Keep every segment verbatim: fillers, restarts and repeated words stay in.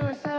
Suicide.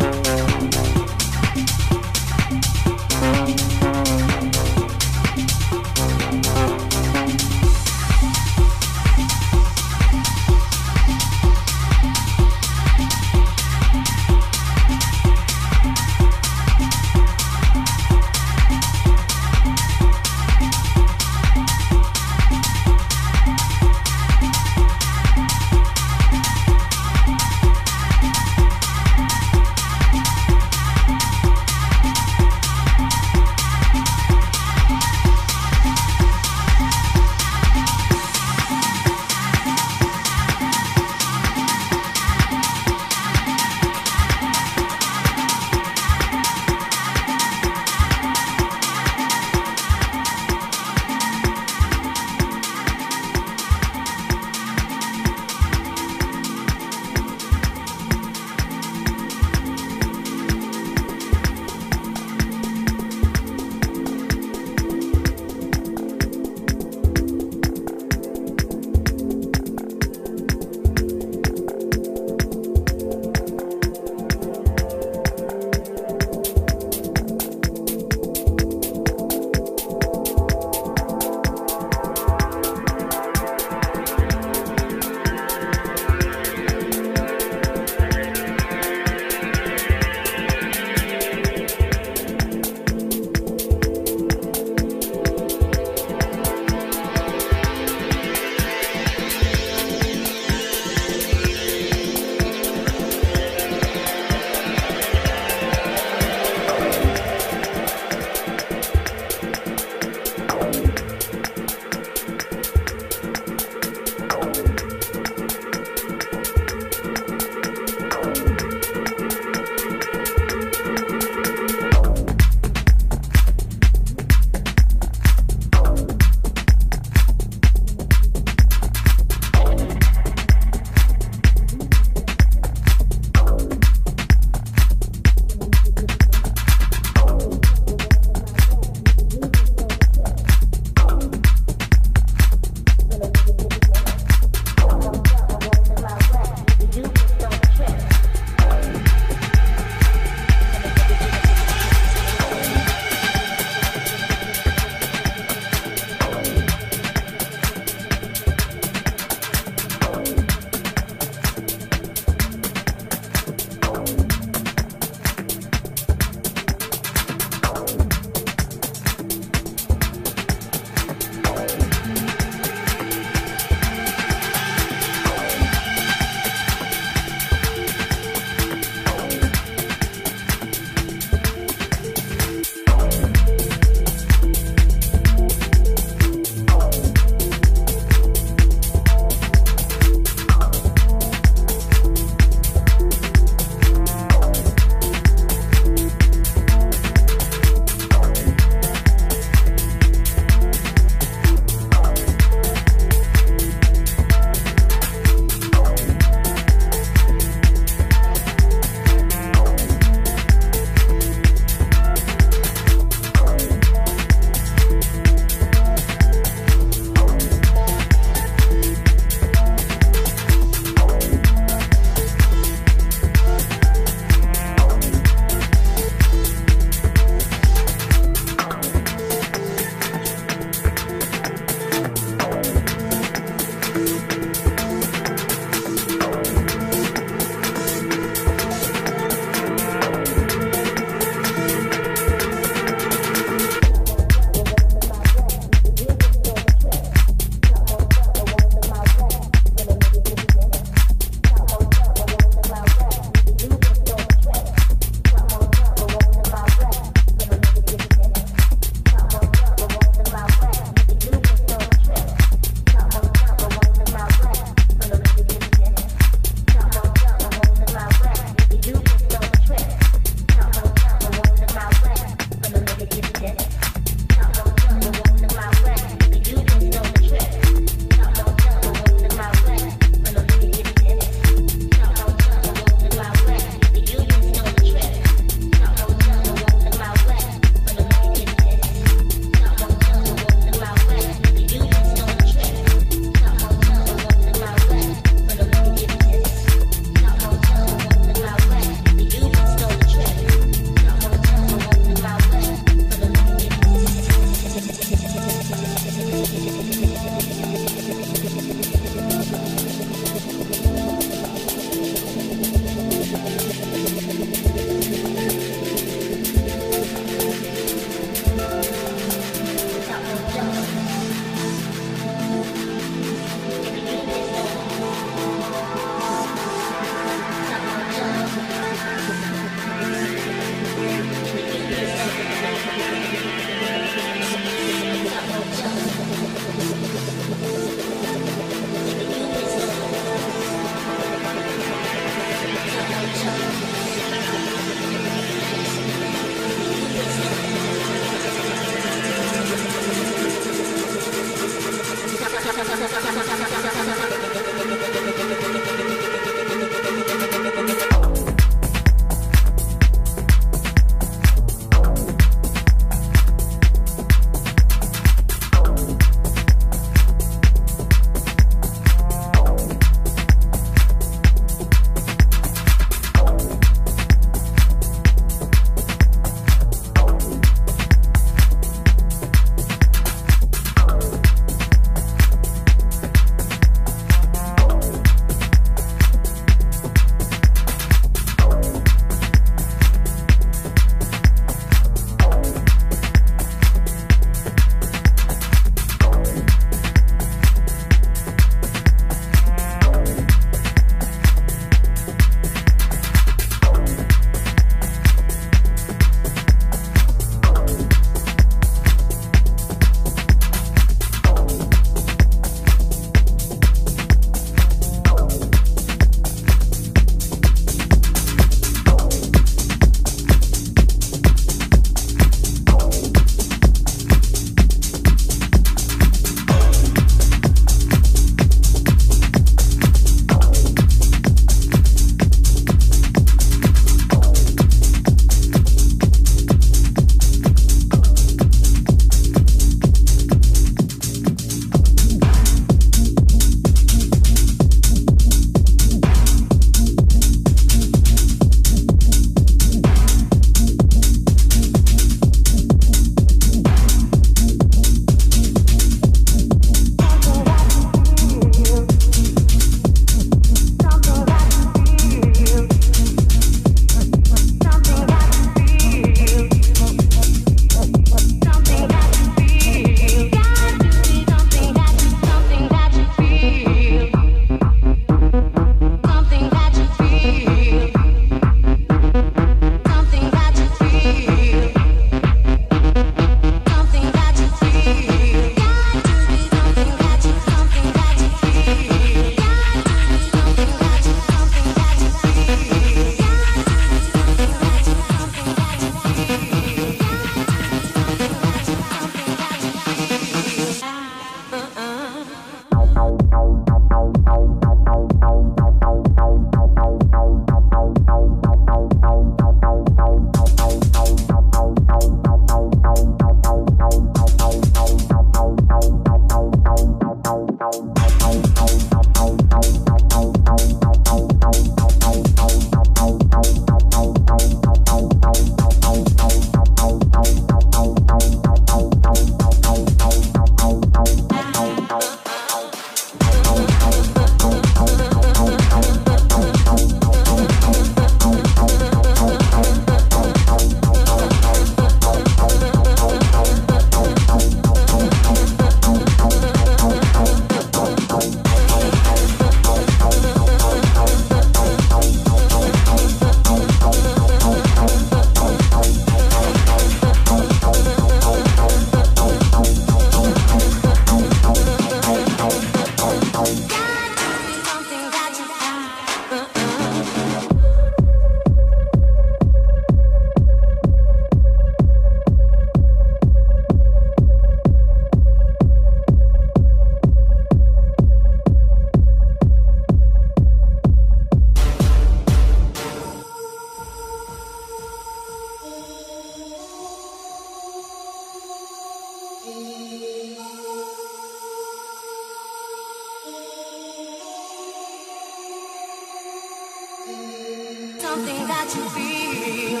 that you feel,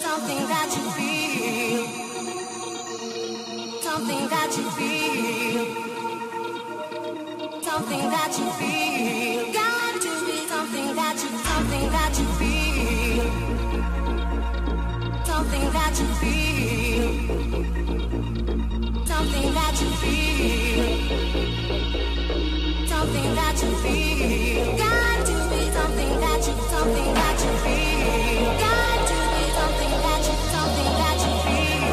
something that you feel, something that you feel, something that you feel, got to be something that you, something that you feel, something that you feel, something that you feel, something that you feel, got to be something that you, something that you feel, got to be something that you, something that you feel,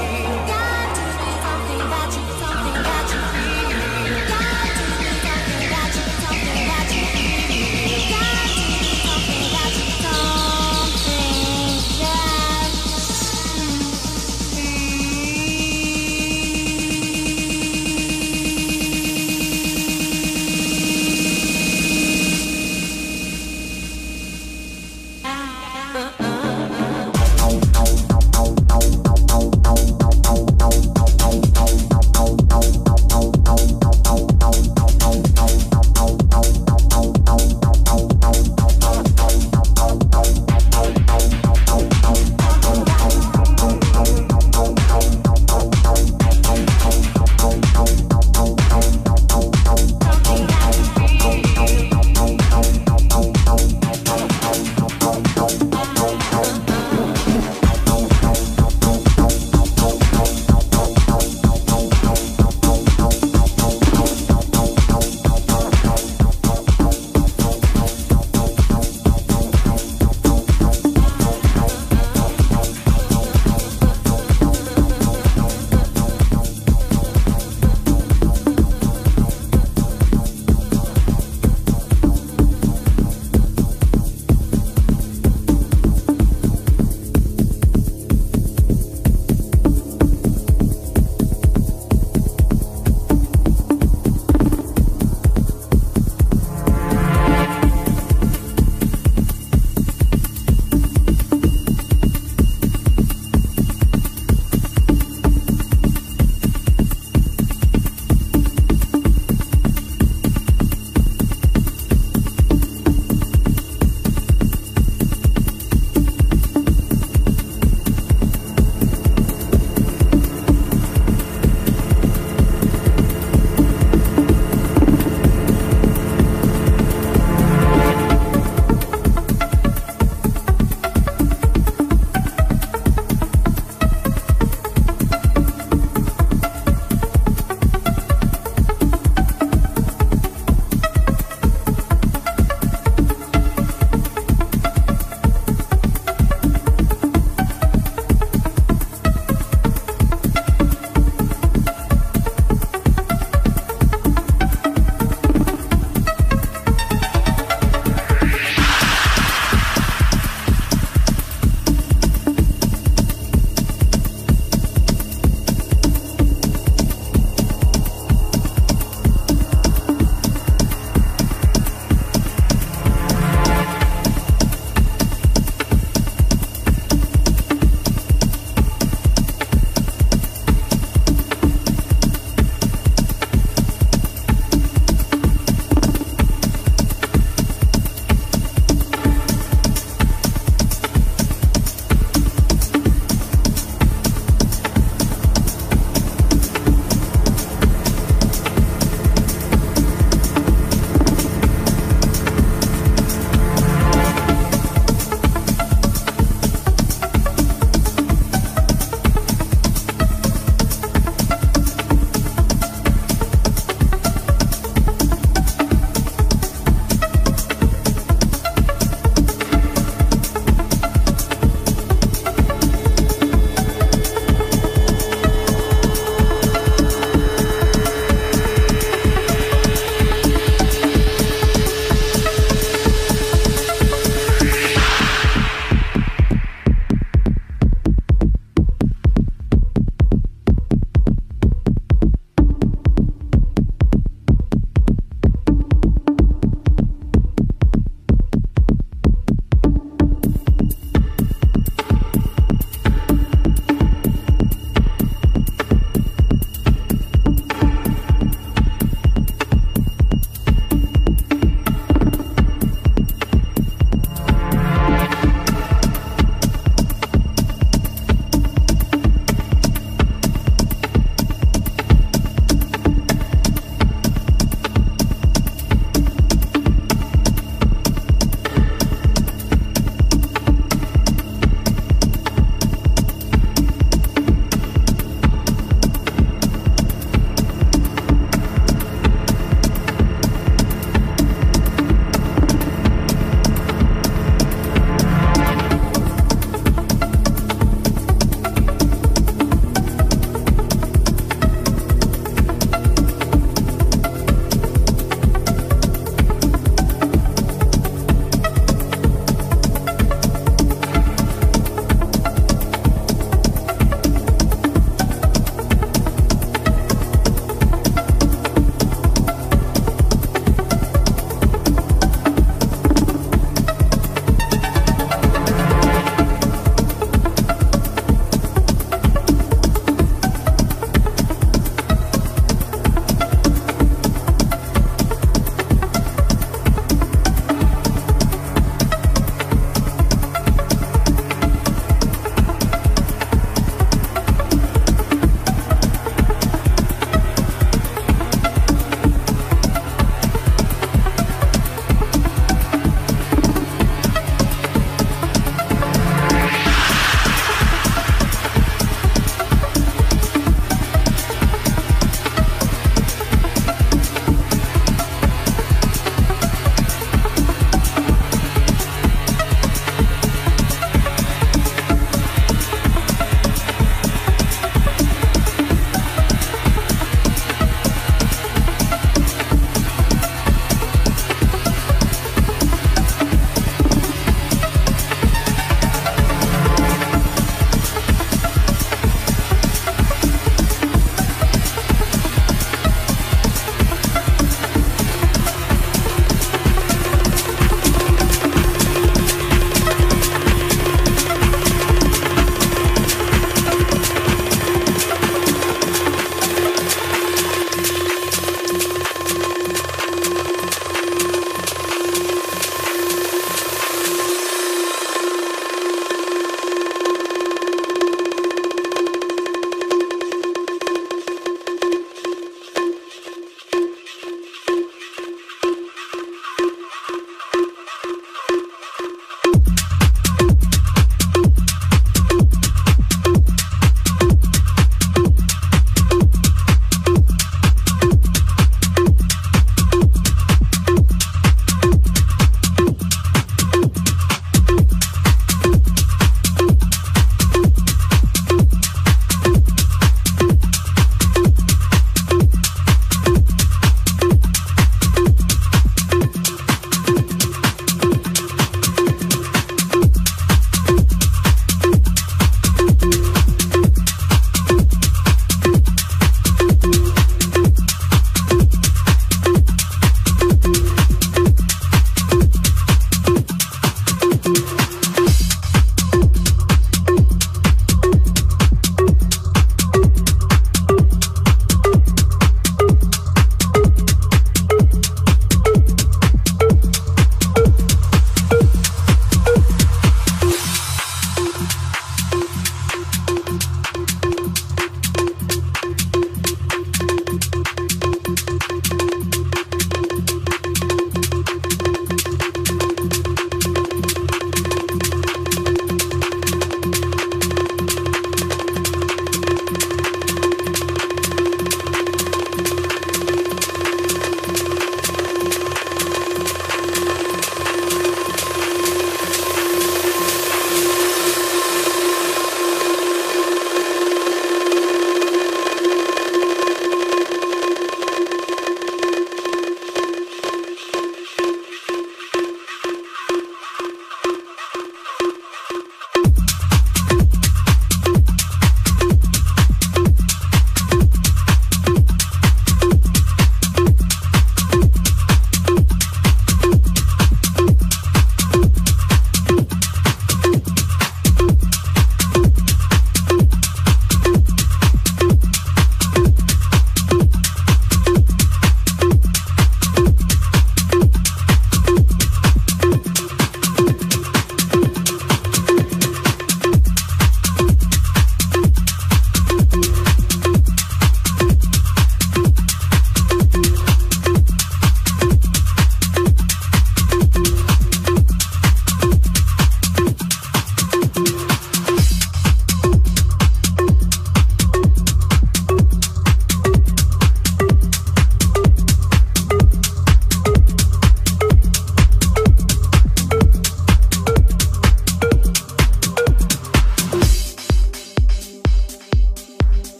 got to be something that you, something that you feel, got to be something that you, something that you feel, got to be something that you, something that you.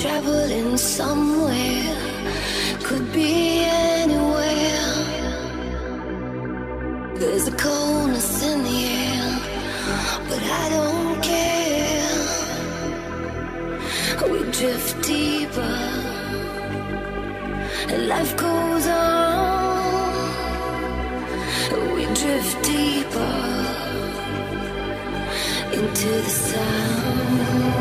traveling somewhere, could be anywhere. There's a coldness in the air, but I don't care. We drift deeper, and life goes on. We drift deeper into the sound.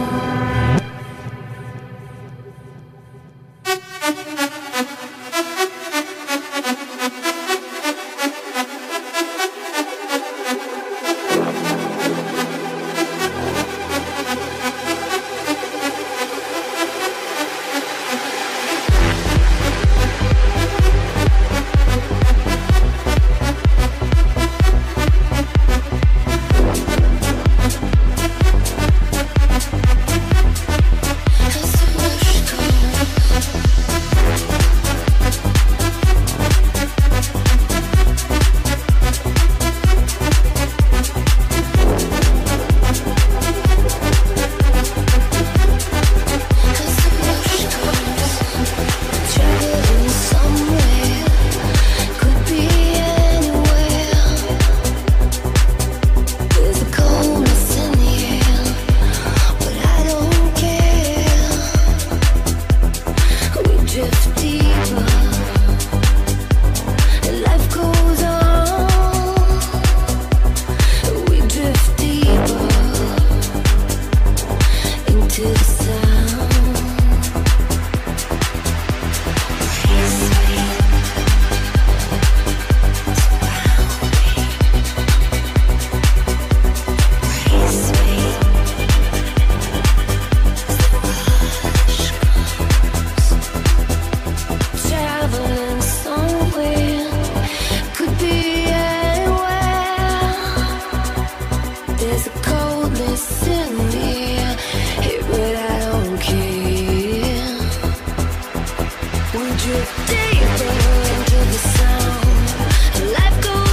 Drift deeper into the sound. Life goes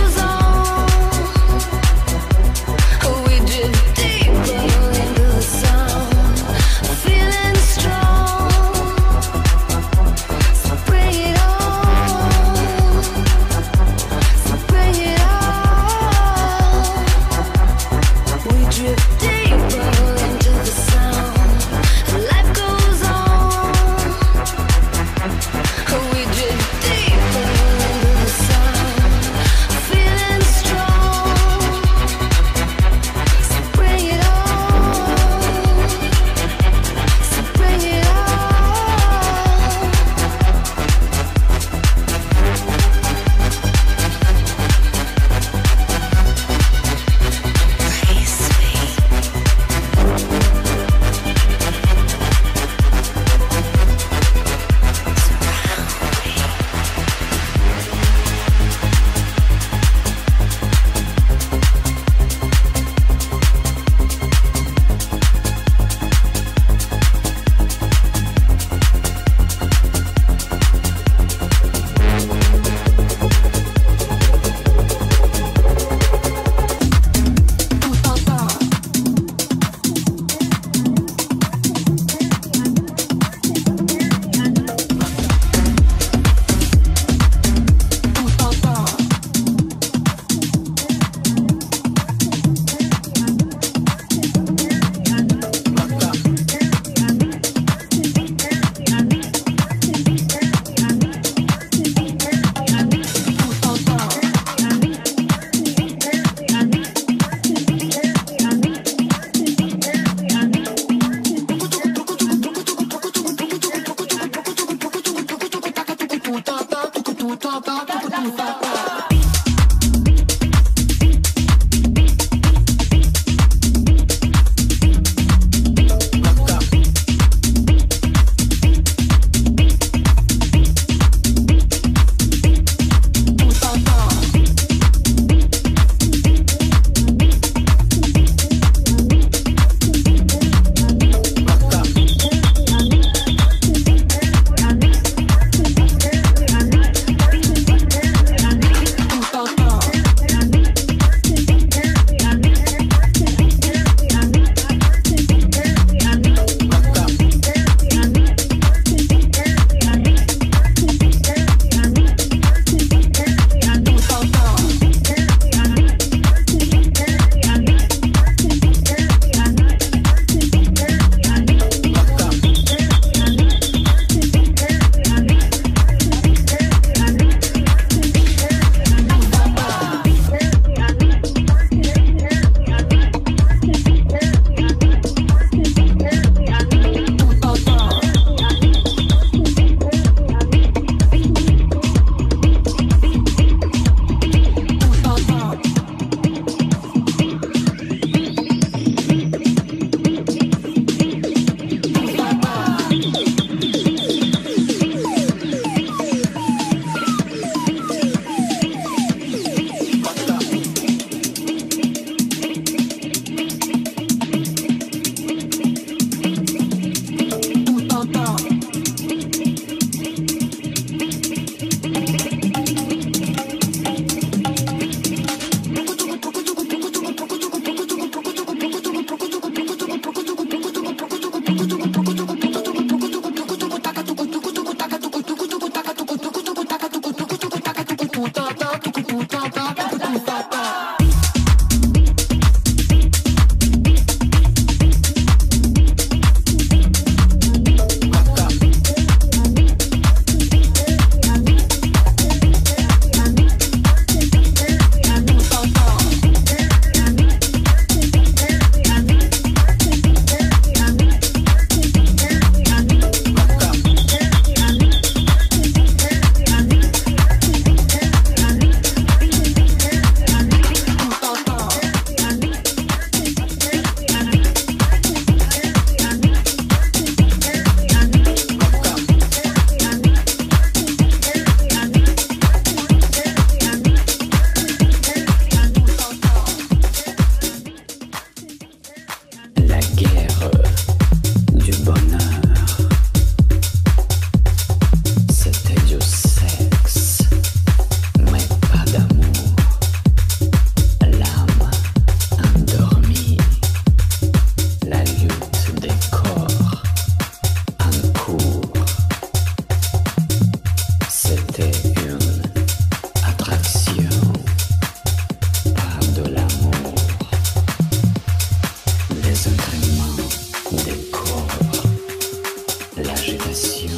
l'agitation,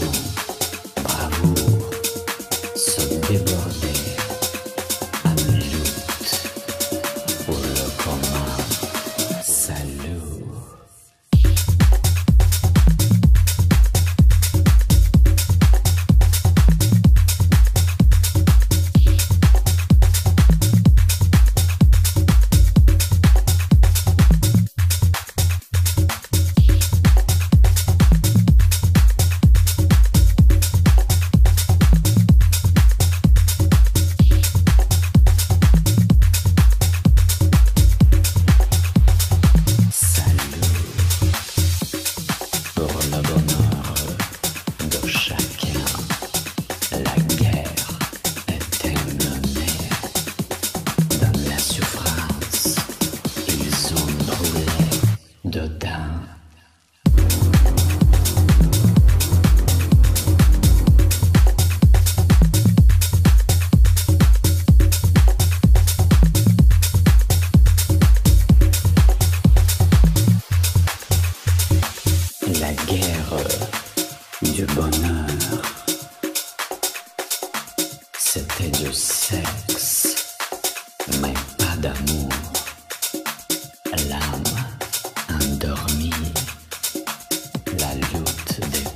bravoure, se déborder, ajoute, pour le commun, salut. La guerre du bonheur, c'était du sexe, mais pas d'amour. L'âme endormie, la lutte des